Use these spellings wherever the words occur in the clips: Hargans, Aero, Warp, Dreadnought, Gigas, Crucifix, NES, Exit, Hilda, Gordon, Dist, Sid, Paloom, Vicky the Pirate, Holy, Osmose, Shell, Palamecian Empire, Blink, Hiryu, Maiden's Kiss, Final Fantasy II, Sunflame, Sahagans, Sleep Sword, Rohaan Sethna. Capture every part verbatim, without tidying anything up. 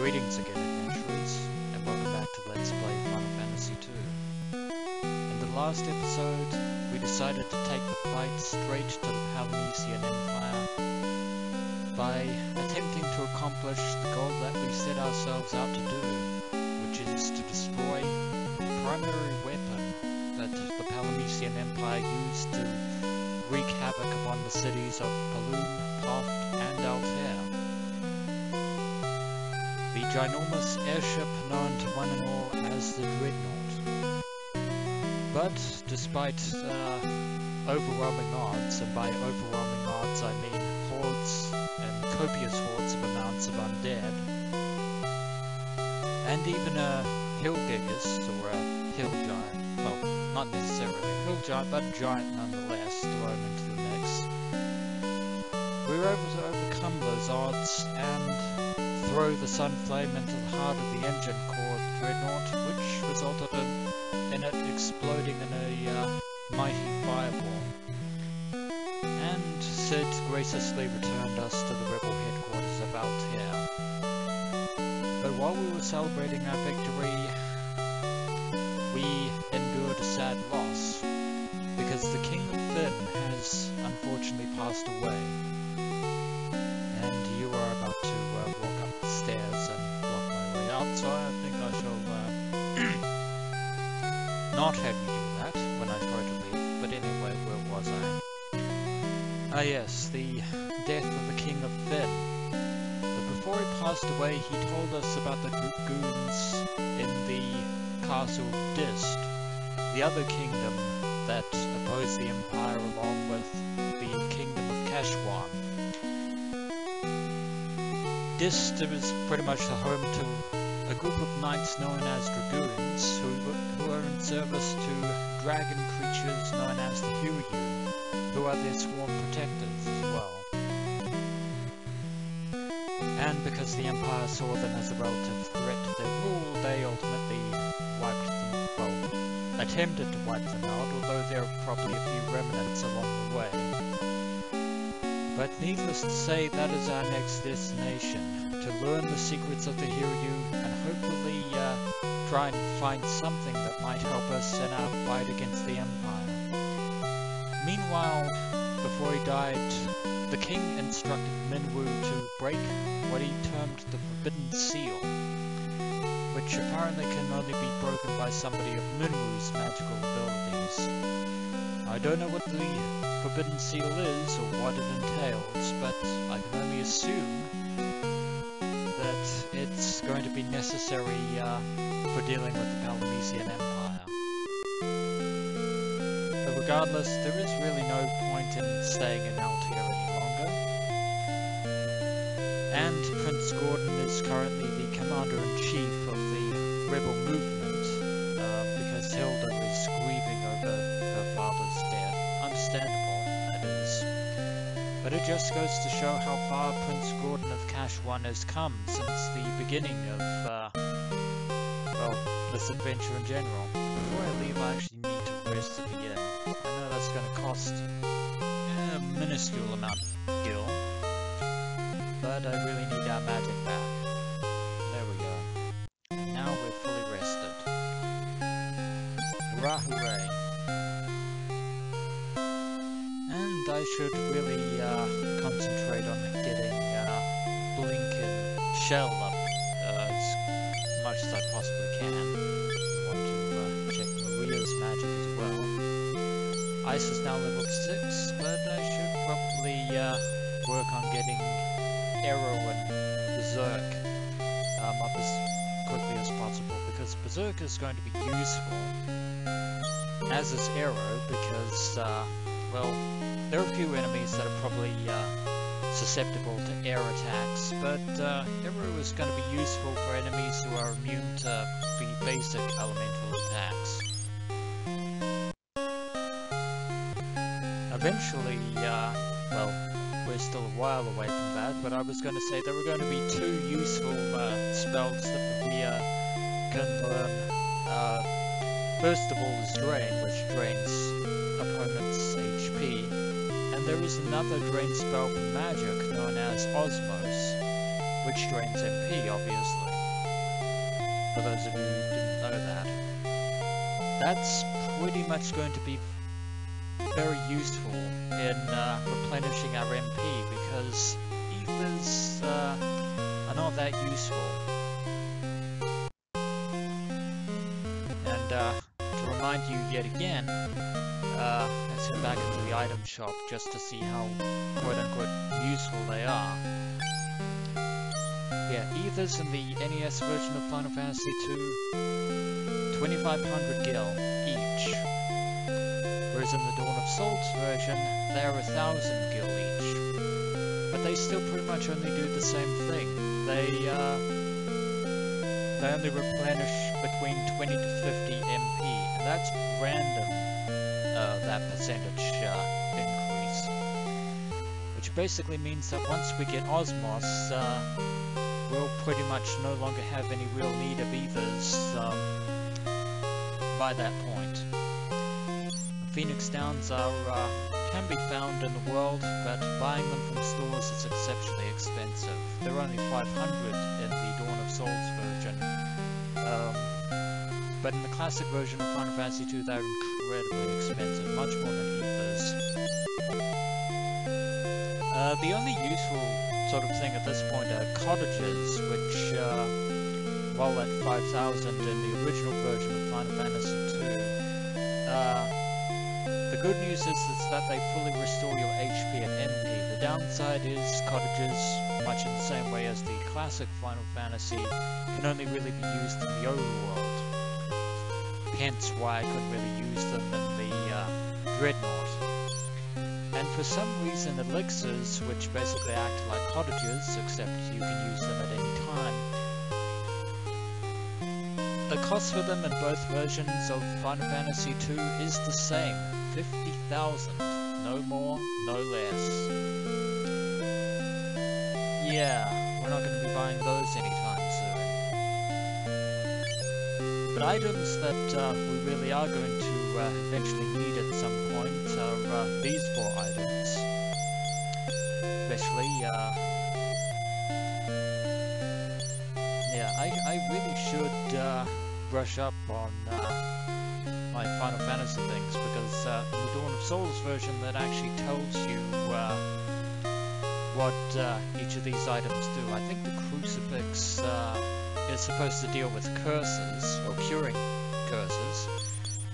Greetings again, adventurers, and welcome back to Let's Play Final Fantasy two. In the last episode, we decided to take the fight straight to the Palamecian Empire by attempting to accomplish the goal that we set ourselves out to do, which is to destroy the primary weapon that the Palamecian Empire used to wreak havoc upon the cities of Paloom, Ploth, and Altair. The ginormous airship known to one and all as the Dreadnought. But, despite uh, overwhelming odds, and by overwhelming odds I mean hordes and copious hordes of amounts of undead, and even a hill Gigas, or a hill giant, well, not necessarily a hill giant, but a giant nonetheless, thrown into the mix, we were able to overcome those odds and throw the Sunflame into the heart of the engine core of the Dreadnought, which resulted in, in it exploding in a uh, mighty fireball. And Sid graciously returned us to the rebel headquarters of Altair. But while we were celebrating our victory, we endured a sad loss, because the King of Fynn has unfortunately passed away. And you are about to uh, walk up the stairs and block my way out, so I think I shall uh, not have you do that when I try to leave. But anyway, where was I? Ah yes, the death of the King of Fynn. But before he passed away, he told us about the Dragoons in the castle of Dist, the other kingdom that opposed the Empire along with the kingdom of Kashuan. Dist was pretty much the home to a group of knights known as Dragoons, who, who are in service to dragon creatures known as the Hiryu, who are their sworn protectors as well. And because the Empire saw them as a relative threat to their rule, they ultimately wiped them, well, attempted to wipe them out, although there are probably a few remnants along the way. But needless to say, that is our next destination, to learn the secrets of the Hiryu and hopefully uh, try and find something that might help us in our fight against the Empire. Meanwhile, before he died, the king instructed Minwu to break what he termed the Forbidden Seal, which apparently can only be broken by somebody of Minwu's magical abilities. I don't know what the Forbidden Seal is or what it entails, but I can only assume that it's going to be necessary uh, for dealing with the Palamecian Empire. But regardless, there is really no point in staying in Altair any longer. And Prince Gordon is currently the Commander-in-Chief of the Rebel Movement, uh, because Hilda is grieving over father's death. Understandable, that is. But it just goes to show how far Prince Gordon of Kashuan has come since the beginning of, uh, well, this adventure in general. Before I leave, I actually need to rest at the end. I know that's going to cost a minuscule amount of gil, but I really need our magic back. There we go. And now we're fully rested. Hurrah, hooray! I should really uh, concentrate on getting uh, Blink and Shell up uh, as much as I possibly can. I want to uh, check Maria's magic as well. Ice is now level six, but I should probably uh, work on getting Aero and Berserk um, up as quickly as possible, because Berserk is going to be useful, as is Aero, because, uh, well, there are a few enemies that are probably uh, susceptible to air attacks, but uh, Aero is going to be useful for enemies who are immune to the basic elemental attacks. Eventually, uh, well, we're still a while away from that, but I was going to say there were going to be two useful uh, spells that we uh, can learn. Uh, first of all is Drain, which drains opponents' H P. There is another drain spell for magic known as Osmose, which drains M P, obviously. For those of you who didn't know that. That's pretty much going to be very useful in uh, replenishing our M P, because Ethers uh, are not that useful. And uh, to remind you yet again, uh, let's head back into the item shop just to see how quote-unquote useful they are. Yeah, Ethers in the N E S version of Final Fantasy two, twenty-five hundred gil each. Whereas in the Dawn of Souls version, they are one thousand gil each. But they still pretty much only do the same thing. They, uh, they only replenish between twenty to fifty M P, and that's random, uh, that percentage uh, increase. Which basically means that once we get Osmose, uh, we'll pretty much no longer have any real need of Ethers um, by that point. Phoenix Downs are, uh, can be found in the world, but buying them from stores is exceptionally expensive. They're only five hundred in the Dawn of Souls version, um, but in the classic version of Final Fantasy two they're incredibly expensive, much more than Ethers. Uh, the only useful sort of thing at this point are cottages, which uh, roll at five thousand in the original version of Final Fantasy two. Uh, the good news is, is that they fully restore your H P and M P. The downside is cottages, much in the same way as the classic Final Fantasy, can only really be used in the overworld. Hence why I couldn't really use them in the uh, Dreadnought. And for some reason, elixirs, which basically act like cottages, except you can use them at any time. The cost for them in both versions of Final Fantasy two is the same, fifty thousand, no more, no less. Yeah, we're not going to be buying those anytime soon. But items that uh, we really are going to uh, eventually need at some point are uh, these four items, especially, uh, yeah, I, I really should uh, brush up on uh, my Final Fantasy things, because uh, in the Dawn of Souls version that actually tells you uh, what uh, each of these items do. I think the crucifix uh, is supposed to deal with curses, or curing curses.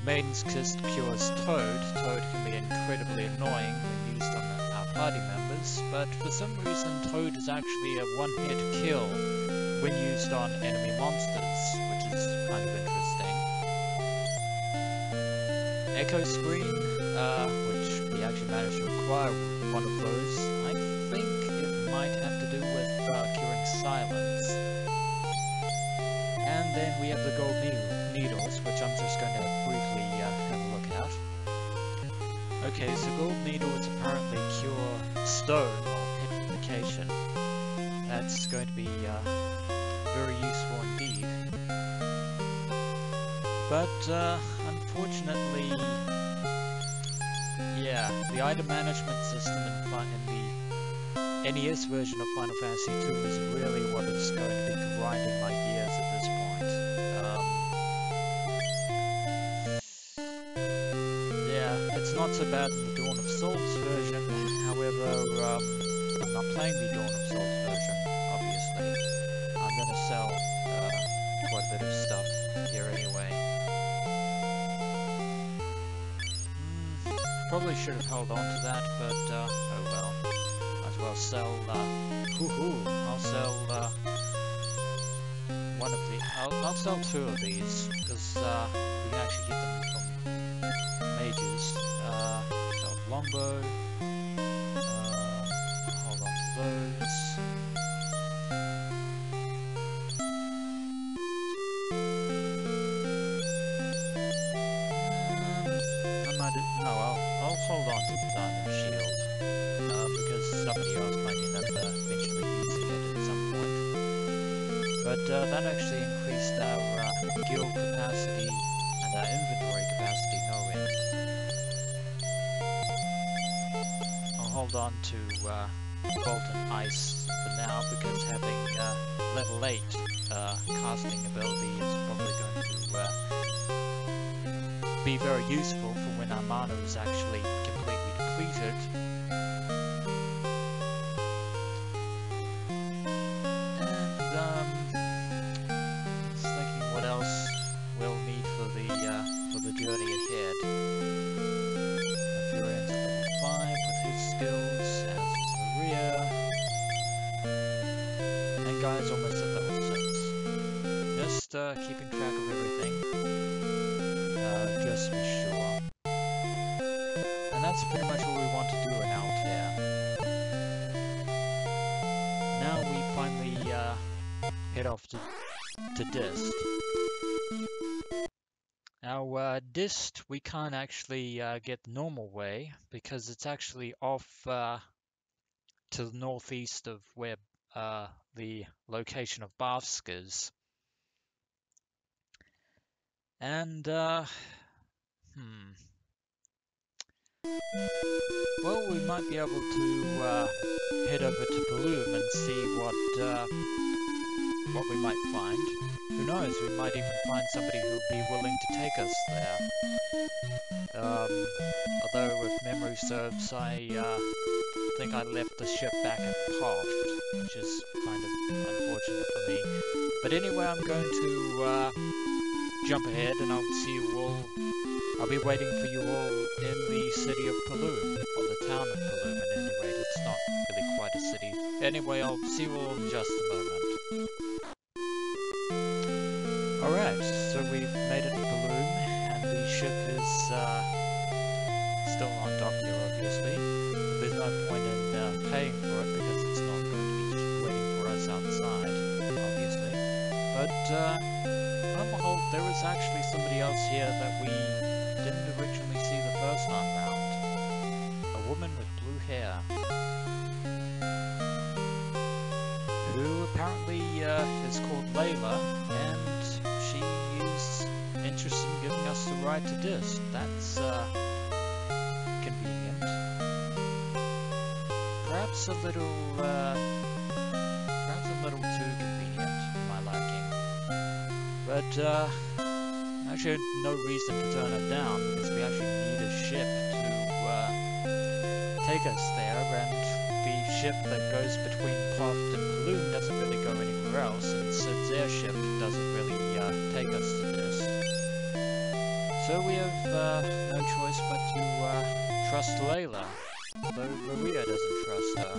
Maiden's Kiss cures Toad. Toad can be incredibly annoying when used on our party members, but for some reason Toad is actually a one-hit kill when used on enemy monsters, which is kind of interesting. Echo Screen, uh, which we actually managed to acquire one of those. I think it might have to do with uh, curing silence. And then we have the Gold Needles, which I'm just going to briefly uh, have a look at. Okay, so Gold Needles apparently cure stone or petrification. That's going to be uh, very useful indeed. But uh, unfortunately, yeah, the item management system in, in the N E S version of Final Fantasy two is really what is going to be grinding my gears at this point. Not so bad in the Dawn of Souls version, however, um, I'm not playing the Dawn of Souls version, obviously. I'm going to sell uh, quite a bit of stuff here anyway. Mm, probably should have held on to that, but uh, oh well. Might as well sell, uh, hoo-hoo, I'll sell uh, one of the, I'll, I'll sell two of these, because uh, we can actually get them from mages. Uh, so longbow, uh, hold on to those. Um, I might, no, I'll, I'll hold on to the diamond shield, uh, because somebody else might end up uh, eventually using it at some point. But uh, that actually increased our uh, guild capacity and our inventory capacity no end. Hold on to uh, Bolt and Ice for now, because having uh, level eight uh, casting ability is probably going to uh, be very useful for when our mana is actually completely depleted. And um, just thinking what else we'll need for the uh, for the journey ahead. If you're at level five with his skills. And guys, almost at level six. Just uh, keeping track of everything, uh, just to be sure. And that's pretty much all we want to do in Altair. Now we finally uh, head off to, to Dist. Now, uh, Dist we can't actually uh, get the normal way because it's actually off. Uh, to the northeast of where uh, the location of Barfsk is. And, uh, hmm. Well, we might be able to uh, head over to Paloom and see what, uh, what we might find. Who knows, we might even find somebody who would be willing to take us there. Um, although, if memory serves, I, uh, I think I left the ship back at Ploth, which is kind of unfortunate for me. But anyway, I'm going to uh, jump ahead, and I'll see you all. I'll be waiting for you all in the city of Paloom, or the town of Paloom. At any rate, it's not really quite a city. Anyway, I'll see you all in just a moment. All right, so we've made it to Paloom, and the ship is uh, still on dock here, obviously. There's no point in uh, paying for it because it's not going to be waiting for us outside, obviously. But, uh, on the whole, there is actually somebody else here that we didn't originally see the first time round. A woman with blue hair. Who apparently uh, is called Leila, and she is interested in giving us the ride to Dist. That's, uh, convenient. Perhaps a little, uh, perhaps a little too convenient for my liking. But, uh, actually no reason to turn it down, because we actually need a ship to, uh, take us there, and the ship that goes between Ploth and Paloom doesn't really go anywhere else, and Sid's airship doesn't really, uh, take us to this. So we have, uh, no choice but to, uh, trust Leila. Although Maria doesn't trust her.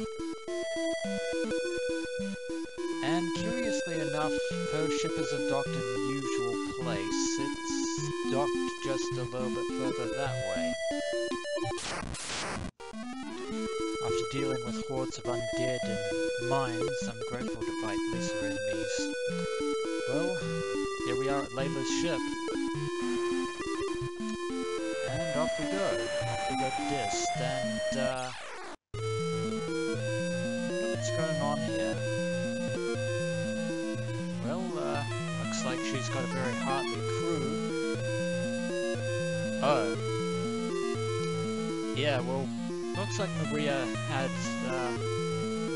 And curiously enough, her ship isn't docked in the usual place. It's docked just a little bit further that way. After dealing with hordes of undead and mines, I'm grateful to fight lesser enemies. Well, here we are at Leila's ship. And off we go. We got Dist, and uh, what's going on here? Well, uh, looks like she's got a very hearty crew. Oh. Yeah, well, looks like Maria had uh,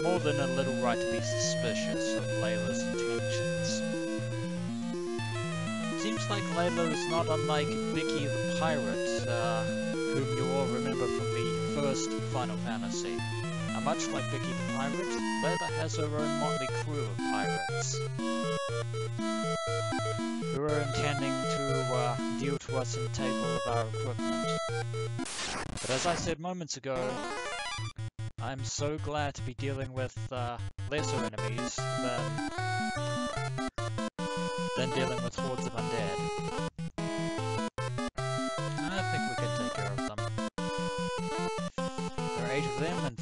more than a little right to be suspicious of Leila's intentions. Seems like Leila is not unlike Vicky the Pirate, uh, whom you all remember from the first Final Fantasy. Now, much like Vicky the Pirate, Leila has her own motley crew of pirates, who are intending to uh, deal to us in table of our equipment. But as I said moments ago, I'm so glad to be dealing with uh, lesser enemies than, than dealing with hordes of undead.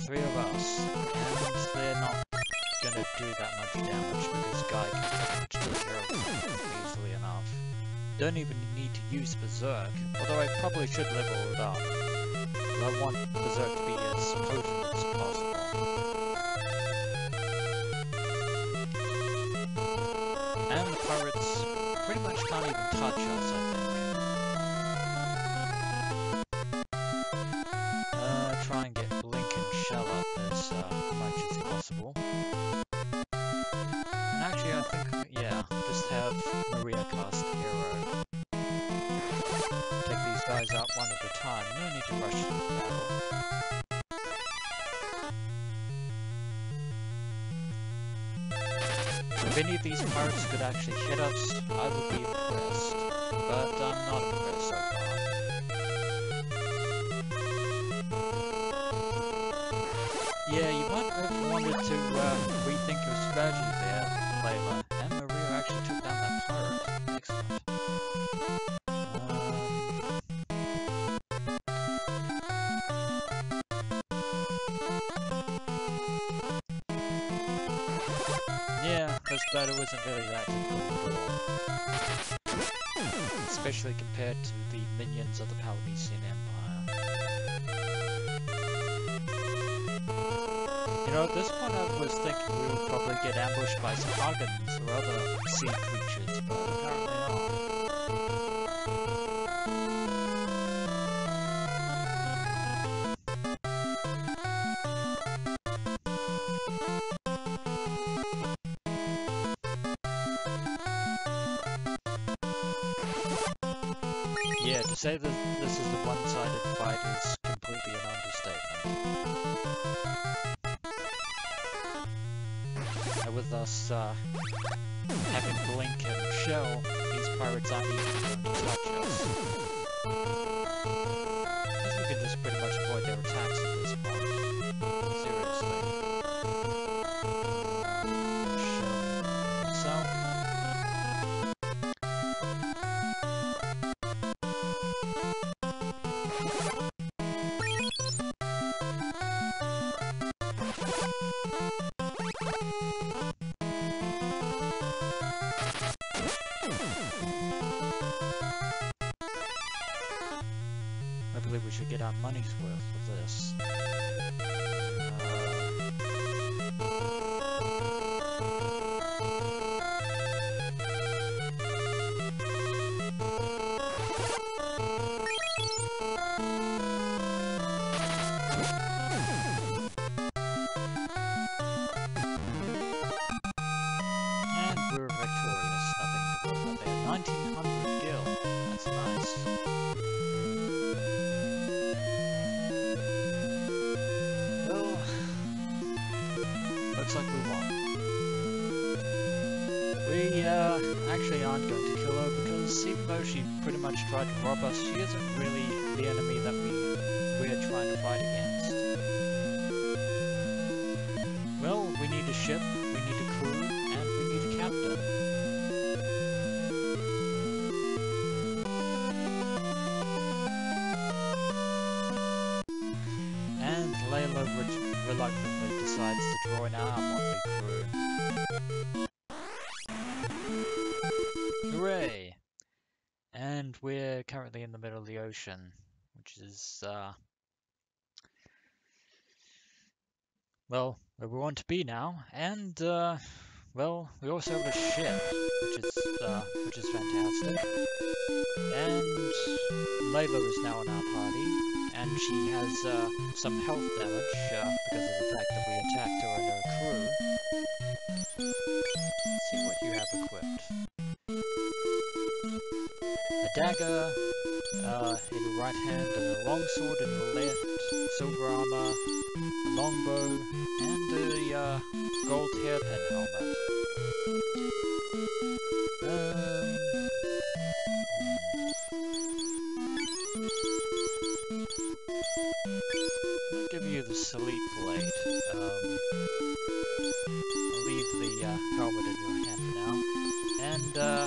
Three of us, and they're not going to do that much damage because Guy can take care of them easily enough. Don't even need to use Berserk, although I probably should level it up. I want Berserk to be as potent as possible. And the pirates pretty much can't even touch us, I think. Try and get Blink and Shell up as uh, my think. Yeah, just have Maria cast Aero. Take these guys out one at a time, no need to rush into the battle. If any of these pirates could actually hit us, I would be impressed, but I'm not impressed so far. Yeah, you might have wanted to uh, rethink your strategy there, Leila. And Maria actually took down that pirate. Excellent. Um... Yeah, this battle wasn't really that difficult at all. Especially compared to the minions of the Palamecian Empire. You know, at this point I was thinking we would probably get ambushed by some Hargans or other sea creatures, but apparently not. Yeah, to say that this is a one-sided fight is completely an understatement. With us uh, having Blink and Shell, these pirates aren't even going to touch us. Because we can just pretty much avoid their attacks at this point. Seriously. Shell. So. Get our money's worth of this. Tried to rob us, she isn't really the enemy that we, we are trying to fight against. Well, we need a ship, we need a crew, and we need a captain. And Leila reluctantly decides to draw an arm on the crew. Hooray! And we're currently in the middle of the ocean, which is, uh, well, where we want to be now. And, uh, well, we also have a ship, which is, uh, which is fantastic. And Leila is now in our party, and she has, uh, some health damage, uh, because of the fact that we attacked her and her crew. Let's see what you have equipped. A dagger uh, in the right hand, and a long sword in the left, silver armor, a longbow, and a uh, gold hairpin helmet. Um, I'll give you the sleep blade. Um, I'll leave the uh, helmet in your hand now. And, uh,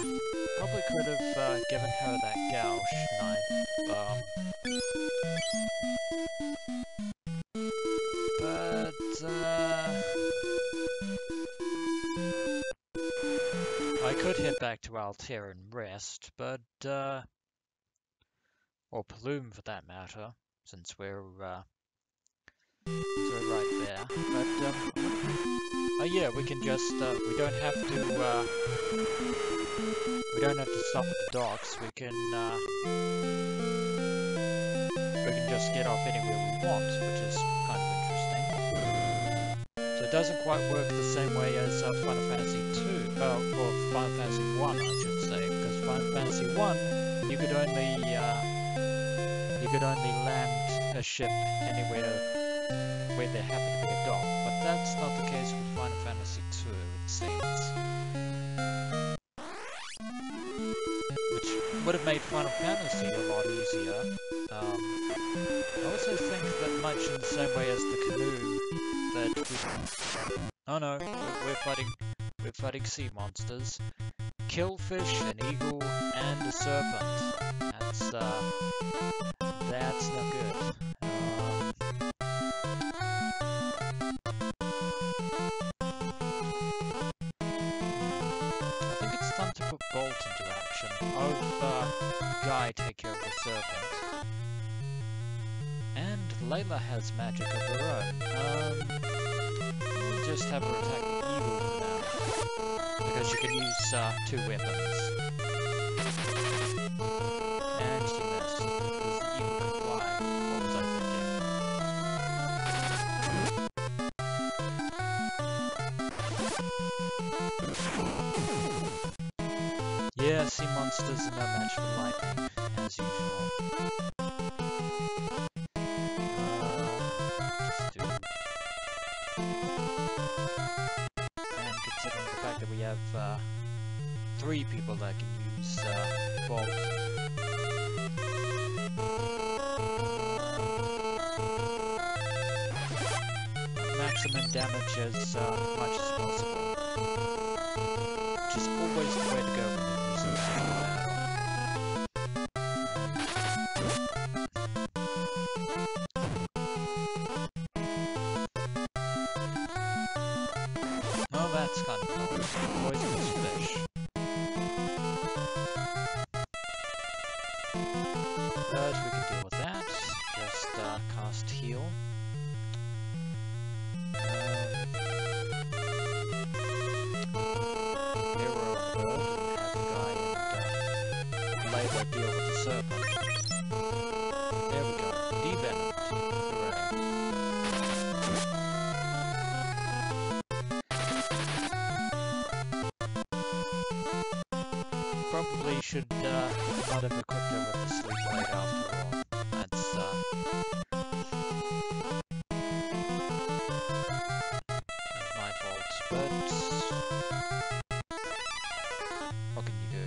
probably could have uh, given her that gouge knife, um, but uh, I could head back to Altair and rest, but uh, or Paloom for that matter, since we're uh, so right there. But um, oh yeah, we can just uh, we don't have to. Uh, We don't have to stop at the docks, we can, uh, we can just get off anywhere we want, which is kind of interesting. So doesn't quite work the same way as uh, Final Fantasy two, uh, or Final Fantasy one, I should say, because Final Fantasy one, you could only uh, you could only land a ship anywhere where there happened to be a dock, but that's not the case with Final Fantasy two, it seems. Which would have made Final Fantasy a lot easier. Um, I also think that much in the same way as the canoe that we... Oh no, we're fighting, we're fighting sea monsters. Killfish, an eagle, and a serpent. That's, uh, that's not good. Um, I think it's time to put Bolt into action. Oh, uh, Guy, take care of the serpent. Leila has magic of her own. Um, we'll just have her attack the eagle now, because she can use uh, two weapons. And she missed, because the eagle can fly. What was I thinking? Yeah, sea monsters are no match for lightning, as usual. Three people that can use uh, Bolt. Maximum damage as uh, much as possible. Which is always the way to go when you're using battle. Oh, that's kind of cool. Poisonous fish. Should uh, not have equipped her with the sleep blade after all. That's uh, that's my fault. But what can you do?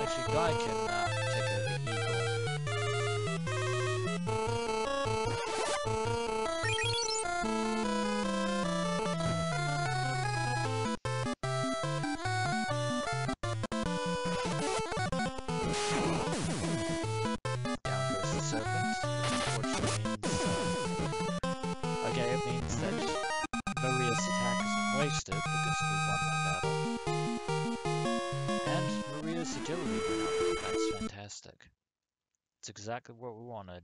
Actually, Guy can uh, take over the eagle. Exactly what we wanted.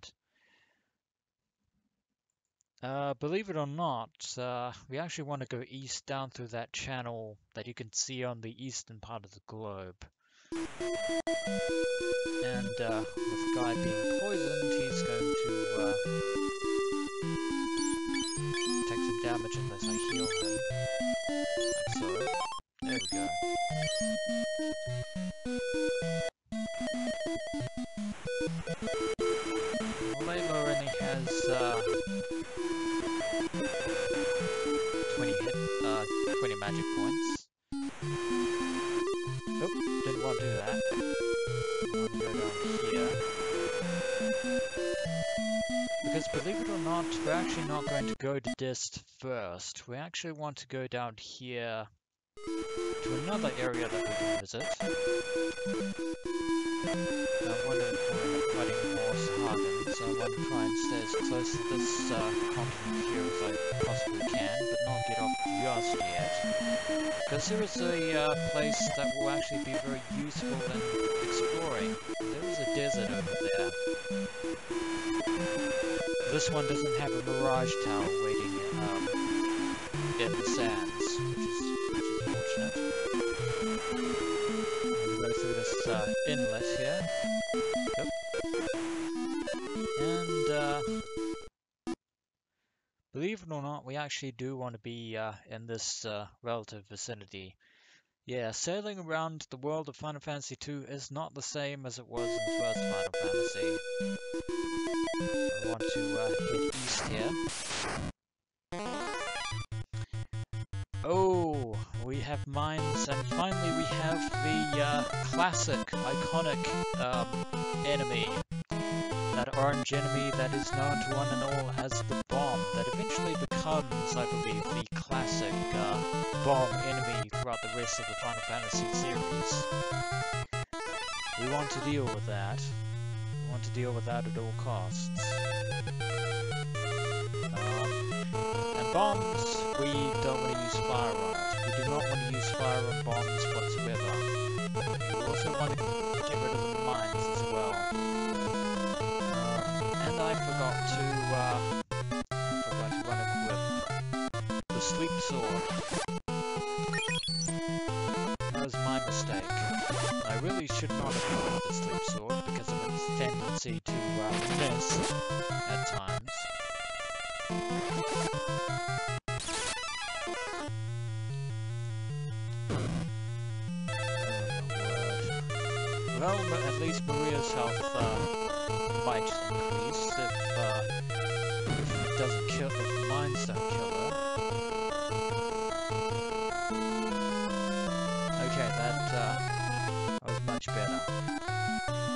Uh, believe it or not, uh, we actually want to go east down through that channel that you can see on the eastern part of the globe. And uh, with Guy being poisoned, he's going to uh, take some damage unless I heal him. Like so, there we go. Leila only has uh, twenty hit, uh, twenty magic points. Nope, didn't want to do that. I want to go down here, because believe it or not, we're actually not going to go to Dist first. We actually want to go down here to another area that we can visit. I want to avoid fighting more Sahagans, so I want to try and stay as close to this uh, continent here as I possibly can, but not get off just yet. Because there is a uh, place that will actually be very useful in exploring. There is a desert over there. This one doesn't have a mirage tower waiting in, um, in the sands, which is, which is fortunate. Through this uh, inlet here. Yep. Believe it or not, we actually do want to be uh, in this uh, relative vicinity. Yeah, sailing around the world of Final Fantasy two is not the same as it was in the first Final Fantasy. I want to uh, hit east here. Oh, we have mines, and finally we have the uh, classic, iconic um, enemy. That orange enemy that is known to one and all as the bomb, that eventually becomes, I believe, the classic uh, bomb enemy throughout the rest of the Final Fantasy series. We want to deal with that. We want to deal with that at all costs. Um, and bombs, we don't want to use fire on it. We do not want to use fire on bombs whatsoever. We also want to get rid of the mines as well. I forgot to, uh, I forgot to run it with the Sleep Sword. That was my mistake. I really should not have run with the Sleep Sword because of its tendency to uh, miss at times. Oh, well, but at least Maria's health, uh, might increase if, uh, if it doesn't kill, if the mines don't kill her. Okay, that, uh, that was much better. Um,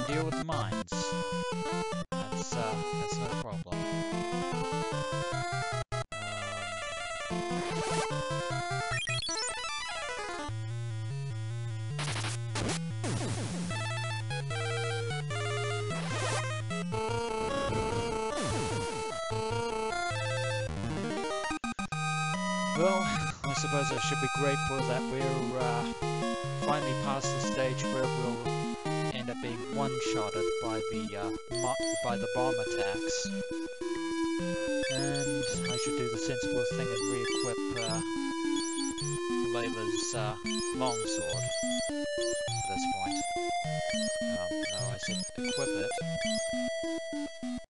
we can deal with the mines. That's, uh, that's not a problem. Well, I suppose I should be grateful that we're uh, finally past the stage where we'll end up being one-shotted by the uh, by the bomb attacks. And I should do the sensible thing and re-equip uh, Leila's uh, longsword at this point. Um, no, I said equip it.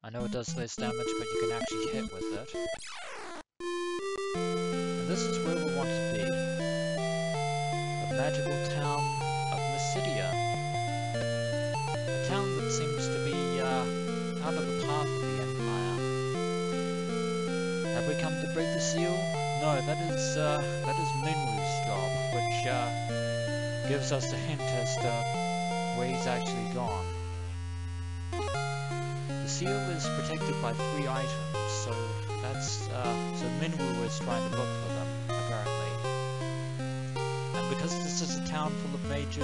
I know it does less damage, but you can actually hit with it. This is where we want to be. The magical town of Mysidia. A town that seems to be uh, out of the path of the Empire. Have we come to break the seal? No, that is uh, that is Minwu's job, which uh, gives us a hint as to where he's actually gone. The seal is protected by three items, so that's uh, so Minwu is trying to look for them, apparently. And because this is a town full of mages,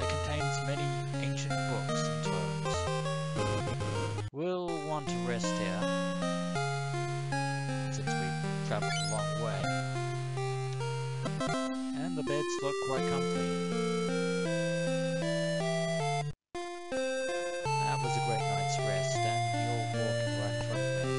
it contains many ancient books and tomes. We'll want to rest here, since we've travelled a long way. And the beds look quite comfy. That was a great night's rest, and you're walking right in front of me.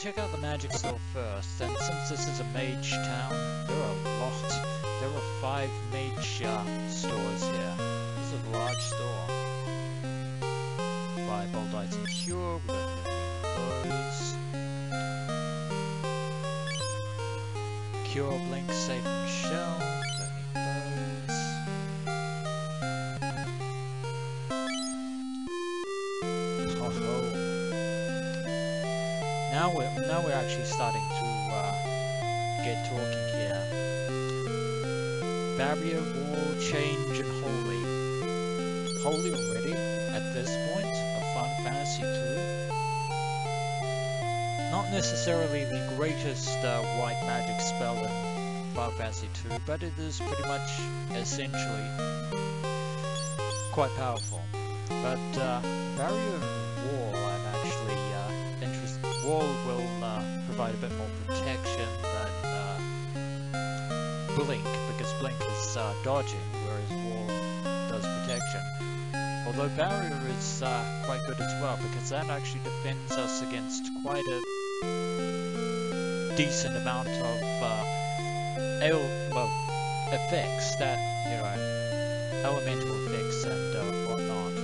Check out the magic store first, and since this is a mage town, there are a lot. There are five mage uh, stores here. This is a large store. Buy bold item cure, we don't need those. Cure, Blink, Safe, and Shell, don't need those. Ho ho. Now we're, now we're actually starting to uh, get talking here. Barrier, War, Change, and Holy. Holy already, at this point, of Final Fantasy two. Not necessarily the greatest uh, white magic spell in Final Fantasy two, but it is pretty much, essentially, quite powerful. But uh, Barrier and War, I'm actually... Wall will uh, provide a bit more protection than uh, Blink, because Blink is uh, dodging, whereas Wall does protection. Although Barrier is uh, quite good as well, because that actually defends us against quite a decent amount of uh, el well, effects that, you know, elemental effects and uh, whatnot.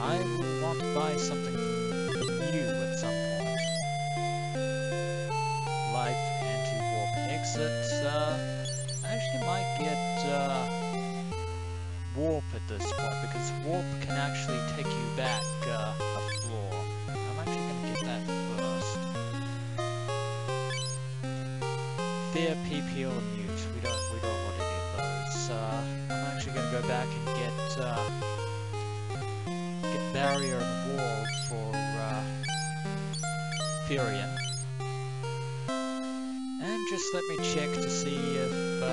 I would want to buy something from you at some point. Life anti-warp exits. Uh, actually, might get. Uh, Warp at this point, because Warp can actually take you back uh, a floor. I'm actually going to get that first. Fear, P P L, and Mute. We don't, we don't want any of those. Uh, I'm actually going to go back and get uh, get Barrier and Wall for uh, Furion. And just let me check to see if. Uh,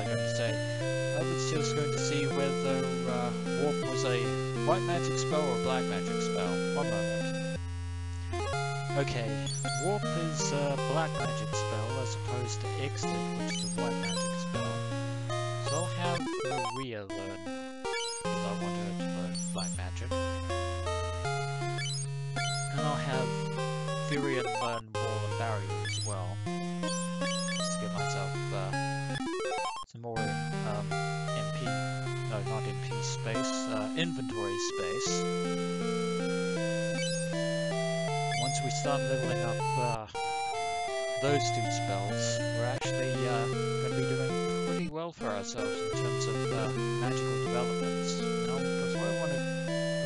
I was just going to see whether uh, Warp was a white magic spell or a black magic spell. One moment. Okay, Warp is a black magic spell as opposed to Exit, which is a white magic spell. So I'll have Maria learn, because I want her to learn black magic. And I'll have Furion learn Wall and Barrier as well. Just to give myself uh, some more um, No, not M P space, uh, inventory space. Once we start leveling up uh, those two spells, we're actually uh, going to be doing pretty well for ourselves in terms of uh, magical developments. Now, before I, want to,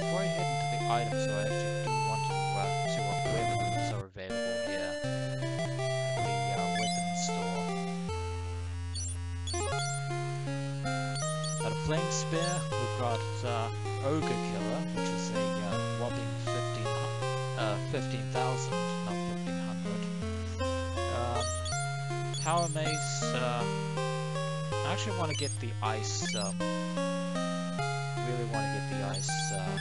before I head into the items, I actually do want to uh, see what weapons are available here at the uh, weapons store. Flame Spear, we've got uh, Ogre Killer, which is a uh, whopping fifteen uh, fifteen thousand, not fifteen hundred. Uh, Power Mace, uh, I actually want to get the Ice, um, really want to get the Ice uh,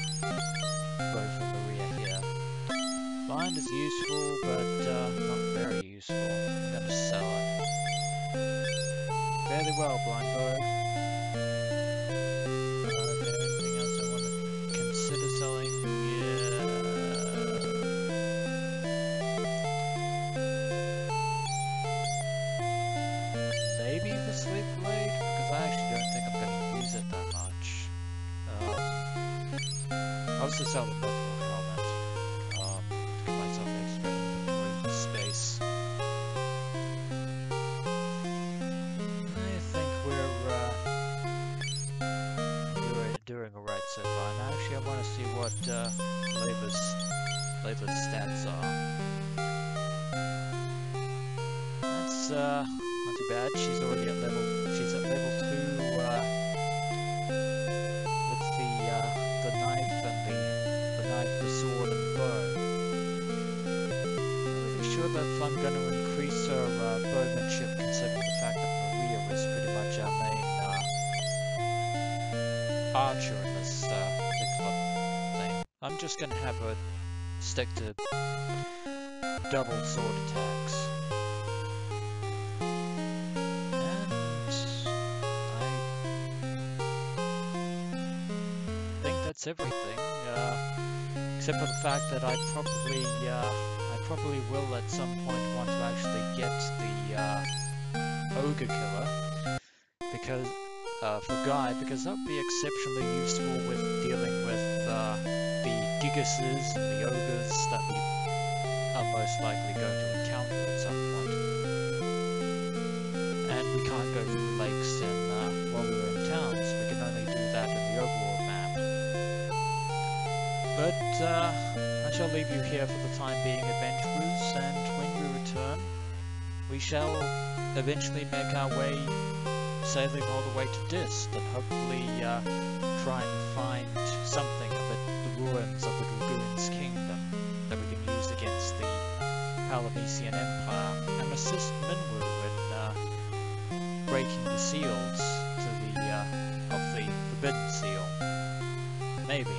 bow for Maria here. Blind is useful, but uh, not very useful. I'm going to sell it. Fairly well, Blind Bow. Sell the buffalo helmet, um, to give myself extra inventory space. I think we're, uh, doing, doing alright so far. Now actually I want to see what, uh, Leila's, Leila's stats are. That's, uh, not too bad. She's already at level, she's at level two, uh, if I'm going to increase our uh, bowmanship, considering the fact that Maria is pretty much our main uh, archer in this uh, particular thing. I'm just going to have her stick to double sword attacks. And I think that's everything, uh, except for the fact that I probably... Uh, probably will at some point want to actually get the uh, Ogre Killer because uh, for Guy, because that would be exceptionally useful with dealing with uh, the Gigases and the Ogres that we are most likely going to encounter at some point. And we can't go through lakes in, uh, while we were in towns, we can only do that in the overall map. But, uh... I shall leave you here for the time being, adventurers, and when we return, we shall eventually make our way, sailing all the way to Dist, and hopefully uh, try and find something of the, the ruins of the Dragoons' kingdom that we can use against the Palamecian Empire, and assist Minwu in uh, breaking the seals to the uh, of the Forbidden Seal. Maybe.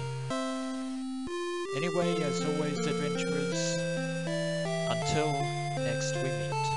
Anyway, as always, adventurers, until next we meet.